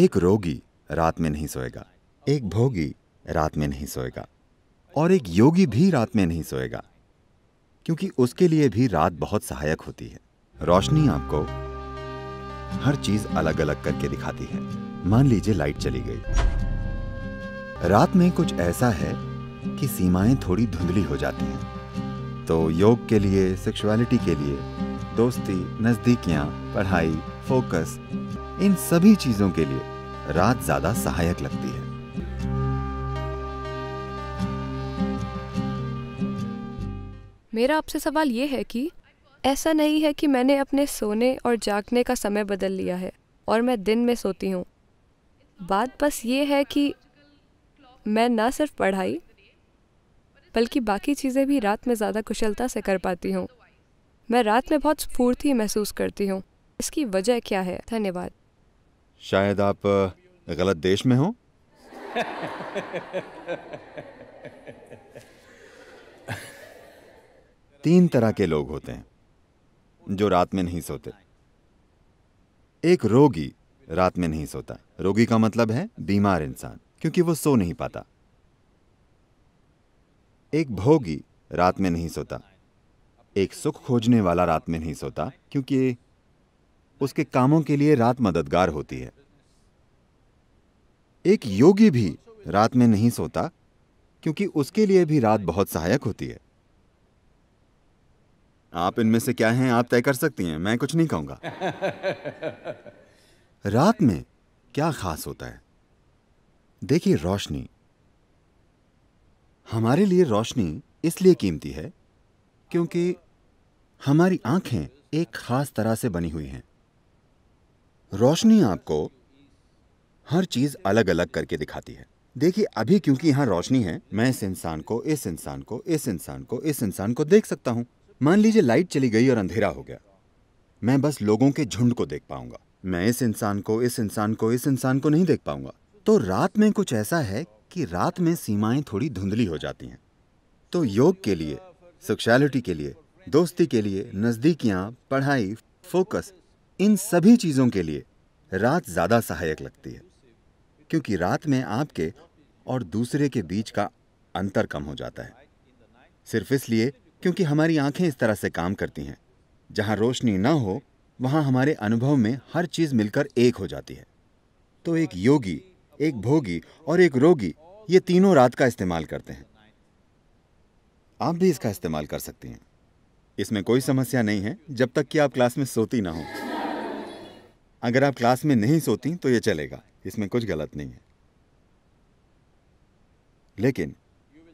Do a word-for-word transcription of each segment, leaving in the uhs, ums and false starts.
एक रोगी रात में नहीं सोएगा, एक भोगी रात में नहीं सोएगा और एक योगी भी रात में नहीं सोएगा, क्योंकि उसके लिए भी रात बहुत सहायक होती है। रोशनी आपको हर चीज अलग अलग करके दिखाती है। मान लीजिए लाइट चली गई। रात में कुछ ऐसा है कि सीमाएं थोड़ी धुंधली हो जाती हैं। तो योग के लिए, सेक्सुअलिटी के लिए, दोस्ती, नजदीकियां, पढ़ाई, फोकस, इन सभी चीजों के लिए रात ज्यादा सहायक लगती है। मेरा आपसे सवाल ये है कि ऐसा नहीं है कि मैंने अपने सोने और जागने का समय बदल लिया है और मैं दिन में सोती हूँ। बात बस ये है कि मैं ना सिर्फ पढ़ाई बल्कि बाकी चीज़ें भी रात में ज़्यादा कुशलता से कर पाती हूँ। मैं रात में बहुत स्फूर्ति महसूस करती हूँ। इसकी वजह क्या है? धन्यवाद। शायद आप गलत देश में हो। तीन तरह के लोग होते हैं जो रात में नहीं सोते। एक रोगी रात में नहीं सोता। रोगी का मतलब है बीमार इंसान, क्योंकि वो सो नहीं पाता। एक भोगी रात में नहीं सोता। एक सुख खोजने वाला रात में नहीं सोता, क्योंकि उसके कामों के लिए रात मददगार होती है। एक योगी भी रात में नहीं सोता, क्योंकि उसके लिए भी रात बहुत सहायक होती है। आप इनमें से क्या हैं आप तय कर सकती हैं, मैं कुछ नहीं कहूंगा। रात में क्या खास होता है? देखिए, रोशनी हमारे लिए रोशनी इसलिए कीमती है क्योंकि हमारी आंखें एक खास तरह से बनी हुई हैं। रोशनी आपको हर चीज अलग अलग करके दिखाती है। देखिए, अभी क्योंकि यहाँ रोशनी है, मैं इस इंसान को इस इंसान को इस इंसान को इस इंसान को देख सकता हूँ। मान लीजिए लाइट चली गई और अंधेरा हो गया, मैं बस लोगों के झुंड को देख पाऊंगा। मैं इस इंसान को इस इंसान को इस इंसान को नहीं देख पाऊंगा। तो रात में कुछ ऐसा है कि रात में सीमाएं थोड़ी धुंधली हो जाती हैं। तो योग के लिए, सेक्सुअलिटी के लिए, दोस्ती के लिए, नजदीकियां, पढ़ाई, फोकस, इन सभी चीजों के लिए रात ज्यादा सहायक लगती है, क्योंकि रात में आपके और दूसरे के बीच का अंतर कम हो जाता है। सिर्फ इसलिए क्योंकि हमारी आंखें इस तरह से काम करती हैं। जहां रोशनी ना हो वहां हमारे अनुभव में हर चीज मिलकर एक हो जाती है। तो एक योगी, एक भोगी और एक रोगी, ये तीनों रात का इस्तेमाल करते हैं। आप भी इसका इस्तेमाल कर सकती हैं। इसमें कोई समस्या नहीं है जब तक कि आप क्लास में सोती ना हो। अगर आप क्लास में नहीं सोती तो ये चलेगा, इसमें कुछ गलत नहीं है। लेकिन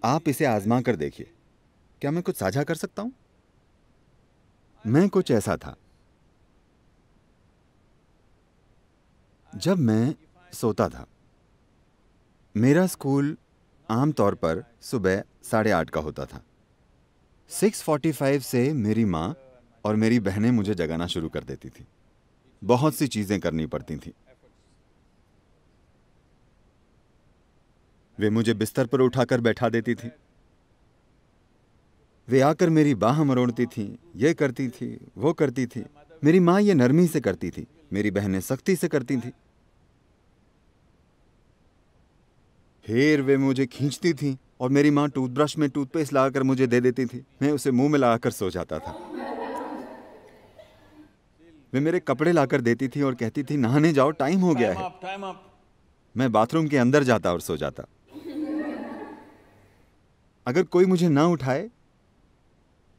आप इसे आजमा कर देखिए। क्या मैं कुछ साझा कर सकता हूं? मैं कुछ ऐसा था। जब मैं सोता था, मेरा स्कूल आमतौर पर सुबह साढ़े आठ का होता था। छह पैंतालीस से मेरी माँ और मेरी बहनें मुझे जगाना शुरू कर देती थी। बहुत सी चीजें करनी पड़ती थी। वे मुझे बिस्तर पर उठाकर बैठा देती थी। वे आकर मेरी बाह मरोड़ती थी, ये करती थी, वो करती थी। मेरी माँ ये नरमी से करती थी, मेरी बहनें सख्ती से करती थी। फिर वे मुझे खींचती थी और मेरी माँ टूथब्रश में टूथपेस्ट लाकर मुझे दे देती थी। मैं उसे मुंह में लगाकर सो जाता था। वे मेरे कपड़े लाकर देती थी और कहती थी, नहाने जाओ, टाइम हो गया है। मैं बाथरूम के अंदर जाता और सो जाता। अगर कोई मुझे ना उठाए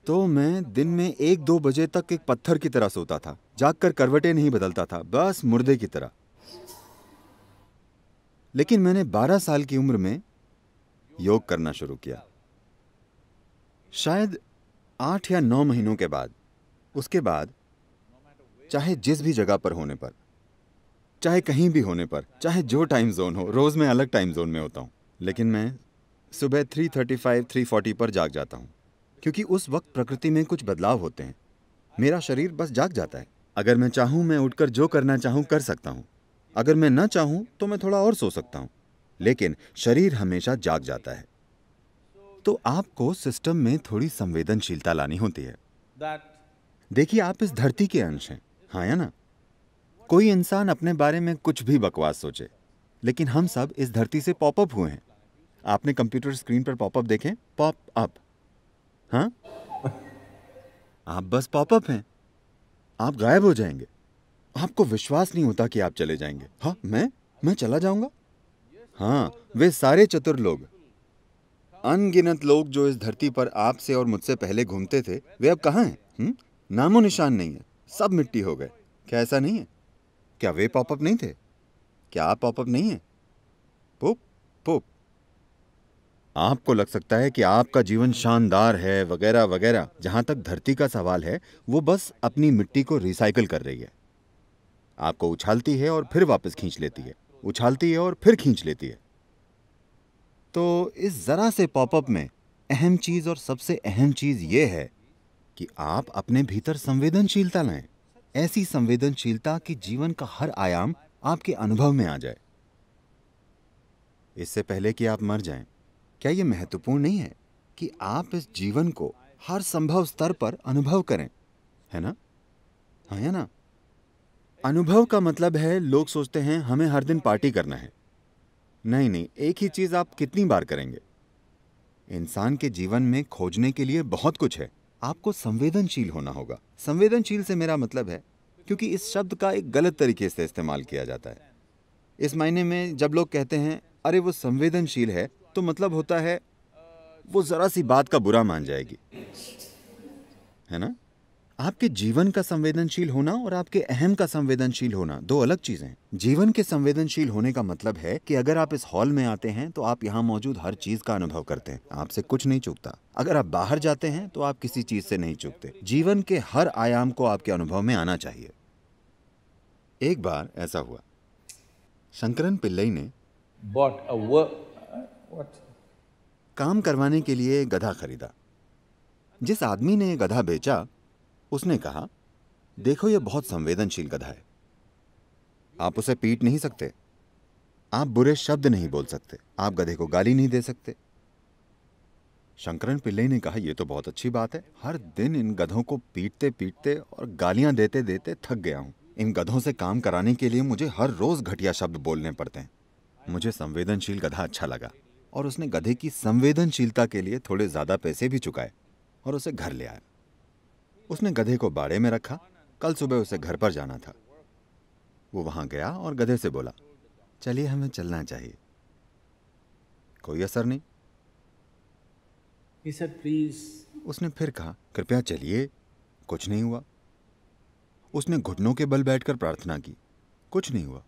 तो मैं दिन में एक दो बजे तक एक पत्थर की तरह सोता था। जागकर करवटें नहीं बदलता था, बस मुर्दे की तरह। लेकिन मैंने बारह साल की उम्र में योग करना शुरू किया। शायद आठ या नौ महीनों के बाद, उसके बाद चाहे जिस भी जगह पर होने पर, चाहे कहीं भी होने पर, चाहे जो टाइम जोन हो, रोज मैं अलग टाइम जोन में होता हूँ, लेकिन मैं सुबह three thirty five three forty पर जाग जाता हूँ, क्योंकि उस वक्त प्रकृति में कुछ बदलाव होते हैं। मेरा शरीर बस जाग जाता है। अगर मैं चाहूँ, मैं उठकर जो करना चाहूँ कर सकता हूँ। अगर मैं ना चाहूँ तो मैं थोड़ा और सो सकता हूँ, लेकिन शरीर हमेशा जाग जाता है। तो आपको सिस्टम में थोड़ी संवेदनशीलता लानी होती है। देखिए, आप इस धरती के अंश हैं, हाँ या ना? कोई इंसान अपने बारे में कुछ भी बकवास सोचे, लेकिन हम सब इस धरती से पॉपअप हुए हैं। आपने कंप्यूटर स्क्रीन पर पॉपअप देखें, पॉप अप। हाँ, आप बस पॉपअप हैं, आप गायब हो जाएंगे। आपको विश्वास नहीं होता कि आप चले जाएंगे। हाँ, मैं मैं चला जाऊंगा? हाँ, वे सारे चतुर लोग, अनगिनत लोग जो इस धरती पर आपसे और मुझसे पहले घूमते थे, वे अब कहाँ हैं? नामो निशान नहीं है, सब मिट्टी हो गए। क्या ऐसा नहीं है? क्या वे पॉपअप नहीं थे? क्या आप पॉपअप नहीं हैं? पुप पुप। आपको लग सकता है कि आपका जीवन शानदार है वगैरह वगैरह। जहाँ तक धरती का सवाल है, वो बस अपनी मिट्टी को रिसाइकिल कर रही है। आपको उछालती है और फिर वापस खींच लेती है, उछालती है और फिर खींच लेती है। तो इस ज़रा से पॉपअप में अहम चीज़ और सबसे अहम चीज़ ये है कि आप अपने भीतर संवेदनशीलता लाएं, ऐसी संवेदनशीलता कि जीवन का हर आयाम आपके अनुभव में आ जाए, इससे पहले कि आप मर जाएं। क्या यह महत्वपूर्ण नहीं है कि आप इस जीवन को हर संभव स्तर पर अनुभव करें, है ना? हाँ या ना? अनुभव का मतलब है, लोग सोचते हैं हमें हर दिन पार्टी करना है। नहीं नहीं, एक ही चीज़ आप कितनी बार करेंगे? इंसान के जीवन में खोजने के लिए बहुत कुछ है। आपको संवेदनशील होना होगा। संवेदनशील से मेरा मतलब है, क्योंकि इस शब्द का एक गलत तरीके से इस्तेमाल किया जाता है। इस मायने में जब लोग कहते हैं अरे वो संवेदनशील है, तो मतलब होता है वो जरा सी बात का बुरा मान जाएगी, है ना? आपके जीवन का संवेदनशील होना और आपके अहम का संवेदनशील होना दो अलग चीज़ें हैं। जीवन के संवेदनशील होने का मतलब है कि अगर आप इस हॉल में आते हैं तो आप यहाँ मौजूद हर चीज़ का अनुभव करते हैं, आपसे कुछ नहीं चूकता। अगर आप बाहर जाते हैं तो आप किसी चीज़ से नहीं चूकते। जीवन के हर आयाम को आपके अनुभव में आना चाहिए। एक बार ऐसा हुआ, शंकरन पिल्लई ने काम करवाने के लिए गधा खरीदा। जिस आदमी ने गधा बेचा उसने कहा, देखो यह बहुत संवेदनशील गधा है, आप उसे पीट नहीं सकते, आप बुरे शब्द नहीं बोल सकते, आप गधे को गाली नहीं दे सकते। शंकरन पिल्लई ने कहा, यह तो बहुत अच्छी बात है, हर दिन इन गधों को पीटते पीटते और गालियां देते देते थक गया हूं। इन गधों से काम कराने के लिए मुझे हर रोज घटिया शब्द बोलने पड़ते हैं। मुझे संवेदनशील गधा अच्छा लगा और उसने गधे की संवेदनशीलता के लिए थोड़े ज्यादा पैसे भी चुकाए और उसे घर ले आया। उसने गधे को बाड़े में रखा, कल सुबह उसे घर पर जाना था। वो वहां गया और गधे से बोला, चलिए हमें चलना चाहिए। कोई असर नहीं। He said, "Please." उसने फिर कहा, कृपया चलिए। कुछ नहीं हुआ। उसने घुटनों के बल बैठकर प्रार्थना की, कुछ नहीं हुआ।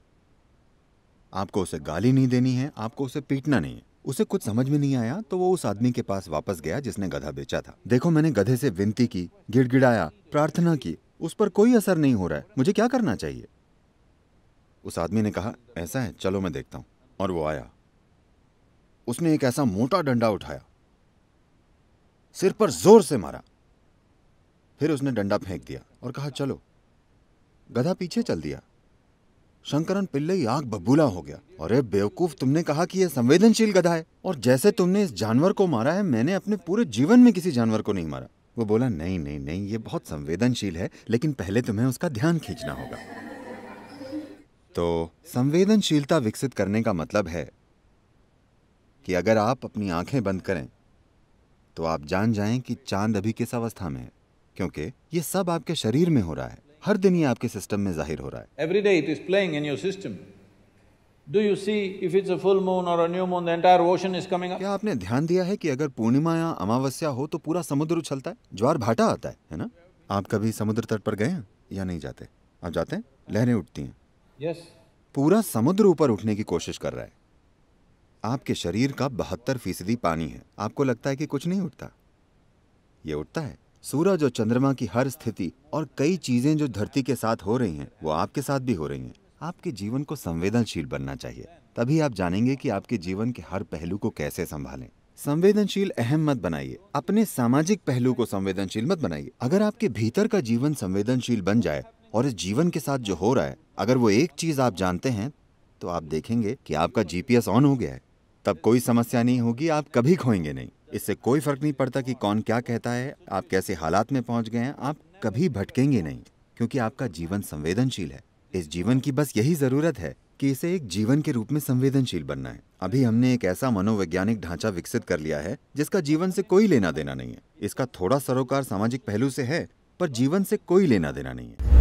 आपको उसे गाली नहीं देनी है, आपको उसे पीटना नहीं है। उसे कुछ समझ में नहीं आया तो वो उस आदमी के पास वापस गया जिसने गधा बेचा था। देखो, मैंने गधे से विनती की, गिड़गिड़ाया, प्रार्थना की, उस पर कोई असर नहीं हो रहा है, मुझे क्या करना चाहिए? उस आदमी ने कहा, ऐसा है, चलो मैं देखता हूं। और वो आया। उसने एक ऐसा मोटा डंडा उठाया, सिर पर जोर से मारा, फिर उसने डंडा फेंक दिया और कहा चलो। गधा पीछे चल दिया। शंकरन पिल्लई आग बबूला हो गया, अरे बेवकूफ, तुमने कहा कि यह संवेदनशील गधा है और जैसे तुमने इस जानवर को मारा है, मैंने अपने पूरे जीवन में किसी जानवर को नहीं मारा। वो बोला, नहीं नहीं नहीं, ये बहुत संवेदनशील है, लेकिन पहले तुम्हें उसका ध्यान खींचना होगा। तो संवेदनशीलता विकसित करने का मतलब है कि अगर आप अपनी आंखें बंद करें तो आप जान जाएं कि चांद अभी किस अवस्था में है, क्योंकि ये सब आपके शरीर में हो रहा है, हर दिन ये आपके सिस्टम में जाहिर हो रहा है। Every day it is playing in your system. Do you see if it's a full moon or a new moon, the entire ocean is coming up? क्या आपने ध्यान दिया है कि अगर पूर्णिमा या अमावस्या हो तो पूरा समुद्र उछलता है, ज्वार भाटा आता है, है ना? आप कभी समुद्र तट पर गए हैं या नहीं जाते? आप जाते हैं, लहरें उठती हैं। Yes. पूरा समुद्र ऊपर उठने की कोशिश कर रहा है। आपके शरीर का बहत्तर फीसदी पानी है, आपको लगता है कि कुछ नहीं उठता, ये उठता है। सूरज और चंद्रमा की हर स्थिति और कई चीजें जो धरती के साथ हो रही हैं, वो आपके साथ भी हो रही हैं। आपके जीवन को संवेदनशील बनना चाहिए, तभी आप जानेंगे कि आपके जीवन के हर पहलू को कैसे संभालें। संवेदनशील अहम मत बनाइए, अपने सामाजिक पहलू को संवेदनशील मत बनाइए। अगर आपके भीतर का जीवन संवेदनशील बन जाए और इस जीवन के साथ जो हो रहा है, अगर वो एक चीज आप जानते हैं, तो आप देखेंगे कि आपका जीपीएस ऑन हो गया है। तब कोई समस्या नहीं होगी, आप कभी खोएंगे नहीं। इससे कोई फर्क नहीं पड़ता कि कौन क्या कहता है, आप कैसे हालात में पहुंच गए हैं, आप कभी भटकेंगे नहीं, क्योंकि आपका जीवन संवेदनशील है। इस जीवन की बस यही जरूरत है कि इसे एक जीवन के रूप में संवेदनशील बनना है। अभी हमने एक ऐसा मनोवैज्ञानिक ढांचा विकसित कर लिया है जिसका जीवन से कोई लेना देना नहीं है। इसका थोड़ा सरोकार सामाजिक पहलू से है, पर जीवन से कोई लेना देना नहीं है।